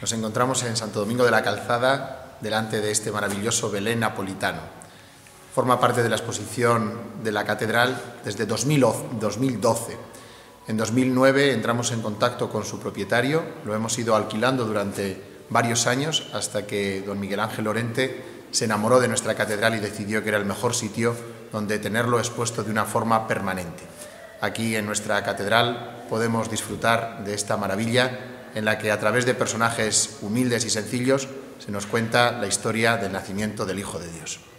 Nos encontramos en Santo Domingo de la Calzada, delante de este maravilloso Belén napolitano. Forma parte de la exposición de la catedral desde 2012. En 2009 entramos en contacto con su propietario, lo hemos ido alquilando durante varios años hasta que don Miguel Ángel Lorente se enamoró de nuestra catedral y decidió que era el mejor sitio donde tenerlo expuesto de una forma permanente. Aquí en nuestra catedral podemos disfrutar de esta maravilla en la que a través de personajes humildes y sencillos se nos cuenta la historia del nacimiento del Hijo de Dios.